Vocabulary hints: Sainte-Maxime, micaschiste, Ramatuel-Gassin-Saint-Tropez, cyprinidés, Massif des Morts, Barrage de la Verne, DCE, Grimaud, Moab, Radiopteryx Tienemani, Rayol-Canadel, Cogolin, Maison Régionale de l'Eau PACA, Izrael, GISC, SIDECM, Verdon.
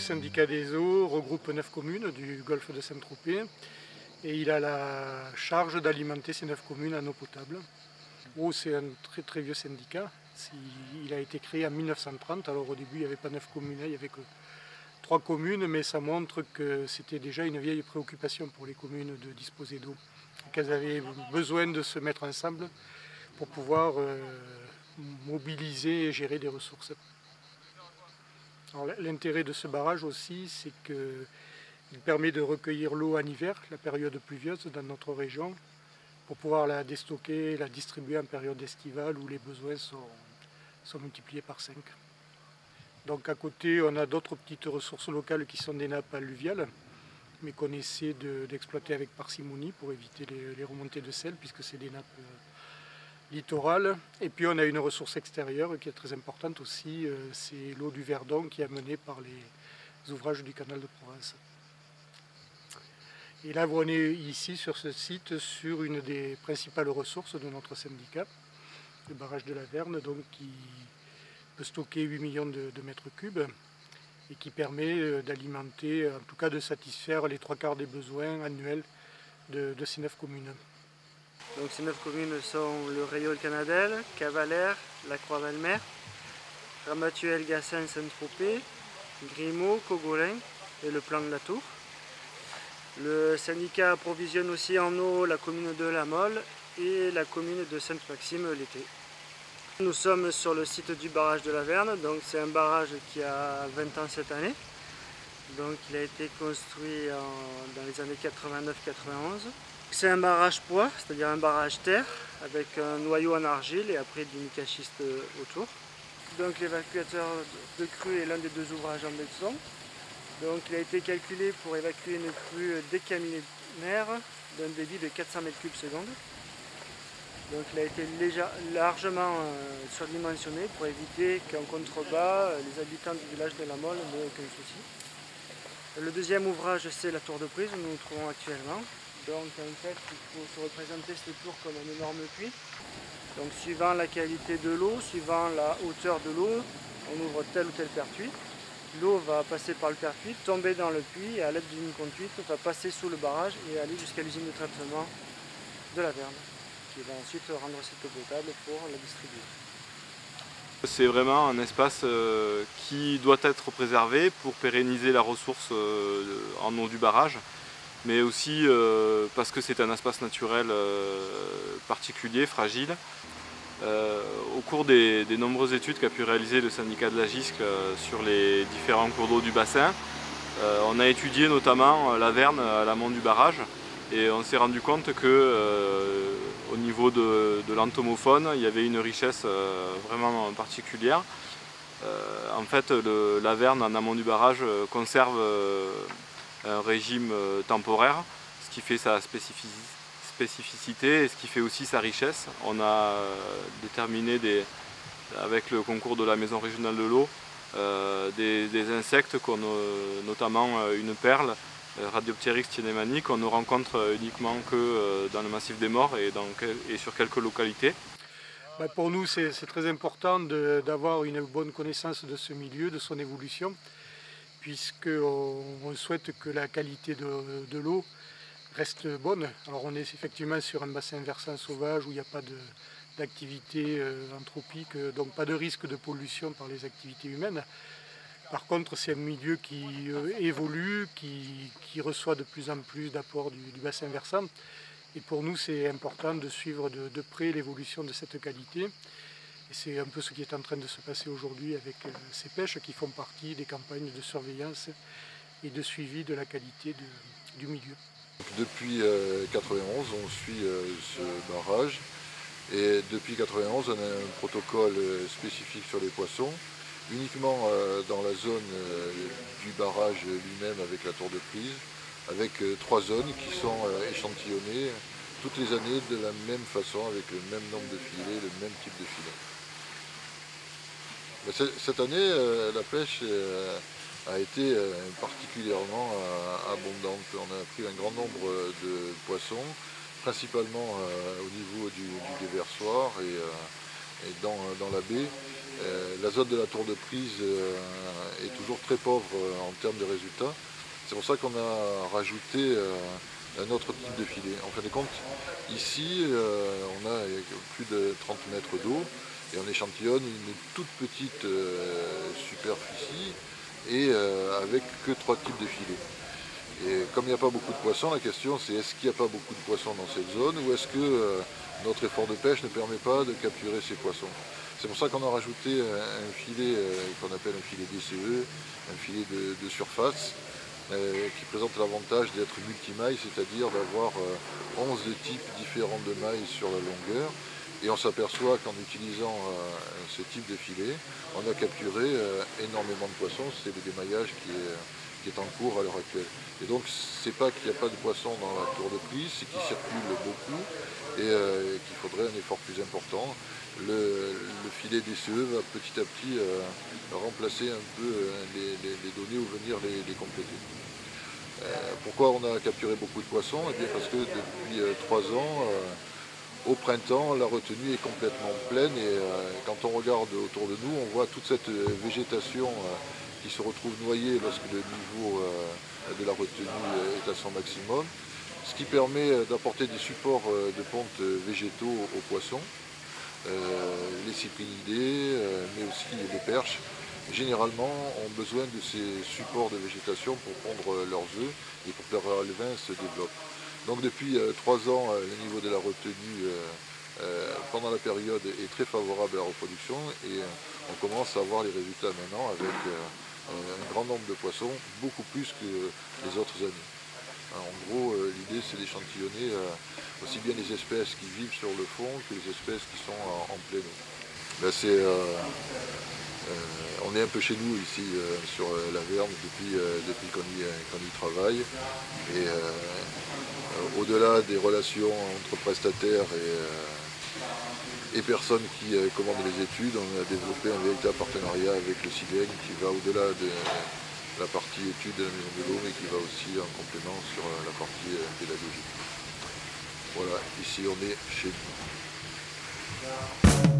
syndicat des eaux regroupe 9 communes du golfe de Saint-Tropez et il a la charge d'alimenter ces 9 communes en eau potable. Oh, c'est un très très vieux syndicat, il a été créé en 1930, alors au début il n'y avait pas 9 communes, il n'y avait que 3 communes, mais ça montre que c'était déjà une vieille préoccupation pour les communes de disposer d'eau, qu'elles avaient besoin de se mettre ensemble pour pouvoir mobiliser et gérer des ressources. L'intérêt de ce barrage aussi, c'est qu'il permet de recueillir l'eau en hiver, la période pluvieuse dans notre région, pour pouvoir la déstocker, la distribuer en période estivale où les besoins sont multipliés par 5. Donc à côté, on a d'autres petites ressources locales qui sont des nappes alluviales, mais qu'on essaie d'exploiter avec parcimonie pour éviter les remontées de sel, puisque c'est des nappes littorales. Et puis on a une ressource extérieure qui est très importante aussi, c'est l'eau du Verdon qui est amenée par les ouvrages du canal de Provence. Et là, on est ici, sur ce site, sur une des principales ressources de notre syndicat, le barrage de la Verne, donc, qui peut stocker 8 millions de mètres cubes et qui permet d'alimenter, en tout cas de satisfaire les 3/4 des besoins annuels de ces 9 communes. Donc ces 9 communes sont le Rayol-Canadel, Cavalère, la Croix-Valmer, Ramatuel-Gassin-Saint-Tropez, Grimaud, Cogolin et le Plan de la Tour. Le syndicat approvisionne aussi en eau la commune de La Molle et la commune de Sainte-Maxime l'été. Nous sommes sur le site du barrage de la Verne, donc c'est un barrage qui a 20 ans cette année. Donc il a été construit dans les années 89-91. C'est un barrage poids, c'est-à-dire un barrage terre, avec un noyau en argile et après du micaschiste autour. Donc l'évacuateur de crue est l'un des deux ouvrages en béton. Donc il a été calculé pour évacuer une crue décamillénaire d'un débit de 400 m3 seconde. Donc il a été largement surdimensionné pour éviter qu'en contrebas, les habitants du village de La Molle n'aient aucun souci. Le deuxième ouvrage, c'est la tour de prise où nous nous trouvons actuellement. Donc en fait, il faut se représenter cette tour comme un énorme puits. Donc suivant la qualité de l'eau, suivant la hauteur de l'eau, on ouvre tel ou tel pertuis. L'eau va passer par le pertuis, tomber dans le puits et à l'aide d'une conduite va passer sous le barrage et aller jusqu'à l'usine de traitement de la Verne qui va ensuite rendre cette eau potable pour la distribuer. C'est vraiment un espace qui doit être préservé pour pérenniser la ressource en eau du barrage, mais aussi parce que c'est un espace naturel particulier, fragile. Au cours des nombreuses études qu'a pu réaliser le syndicat de la GISC sur les différents cours d'eau du bassin, on a étudié notamment la Verne à l'amont du barrage et on s'est rendu compte qu'au niveau de l'entomofaune, il y avait une richesse vraiment particulière. En fait, la Verne en amont du barrage conserve un régime temporaire, ce qui fait sa spécificité et ce qui fait aussi sa richesse. On a déterminé avec le concours de la Maison Régionale de l'Eau des insectes, notamment une perle, Radiopteryx Tienemani, qu'on ne rencontre uniquement que dans le Massif des Morts et sur quelques localités. Pour nous, c'est très important d'avoir une bonne connaissance de ce milieu, de son évolution, puisqu'on souhaite que la qualité de l'eau reste bonne. Alors on est effectivement sur un bassin versant sauvage où il n'y a pas d'activité anthropique, donc pas de risque de pollution par les activités humaines. Par contre, c'est un milieu qui évolue, qui reçoit de plus en plus d'apports du bassin versant. Et pour nous, c'est important de suivre de près l'évolution de cette qualité. Et c'est un peu ce qui est en train de se passer aujourd'hui avec ces pêches qui font partie des campagnes de surveillance et de suivi de la qualité du milieu. Depuis 1991, on suit ce barrage et depuis 1991, on a un protocole spécifique sur les poissons, uniquement dans la zone du barrage lui-même avec la tour de prise, avec 3 zones qui sont échantillonnées toutes les années de la même façon, avec le même nombre de filets, le même type de filet. Cette année, la pêche a été particulièrement abondante. On a pris un grand nombre de poissons, principalement au niveau du déversoir et dans la baie. La zone de la tour de prise est toujours très pauvre en termes de résultats. C'est pour ça qu'on a rajouté un autre type de filet. En fin de compte, ici, on a plus de 30 mètres d'eau et on échantillonne une toute petite superficie et avec que 3 types de filets. Et comme il n'y a pas beaucoup de poissons, la question c'est est-ce qu'il n'y a pas beaucoup de poissons dans cette zone ou est-ce que notre effort de pêche ne permet pas de capturer ces poissons. C'est pour ça qu'on a rajouté un filet qu'on appelle un filet DCE, un filet de surface qui présente l'avantage d'être multi-mailles, c'est-à-dire d'avoir 11 types différents de mailles sur la longueur. Et on s'aperçoit qu'en utilisant ce type de filet, on a capturé énormément de poissons. C'est le démaillage qui est en cours à l'heure actuelle. Et donc c'est pas qu'il n'y a pas de poissons dans la tour de prise, c'est qu'ils circulent beaucoup et qu'il faudrait un effort plus important. Le filet DCE va petit à petit remplacer un peu les données ou venir les compléter. Pourquoi on a capturé beaucoup de poissons? Eh bien parce que depuis 3 ans, au printemps, la retenue est complètement pleine et quand on regarde autour de nous, on voit toute cette végétation qui se retrouve noyée lorsque le niveau de la retenue est à son maximum, ce qui permet d'apporter des supports de ponte végétaux aux poissons, les cyprinidés, mais aussi les perches. Généralement, ont besoin de ces supports de végétation pour pondre leurs œufs et pour que leur levain se développe. Donc depuis 3 ans, le niveau de la retenue pendant la période est très favorable à la reproduction et on commence à voir les résultats maintenant avec un grand nombre de poissons, beaucoup plus que les autres années. En gros, l'idée c'est d'échantillonner aussi bien les espèces qui vivent sur le fond que les espèces qui sont en plein eau. Là, on est un peu chez nous ici sur la Verne depuis qu'on y travaille. Et au-delà des relations entre prestataires et personnes qui commandent les études, on a développé un véritable partenariat avec le SIDECM qui va au-delà de la partie études de la Maison de l'Eau, mais qui va aussi en complément sur la partie pédagogique. Voilà, ici on est chez nous.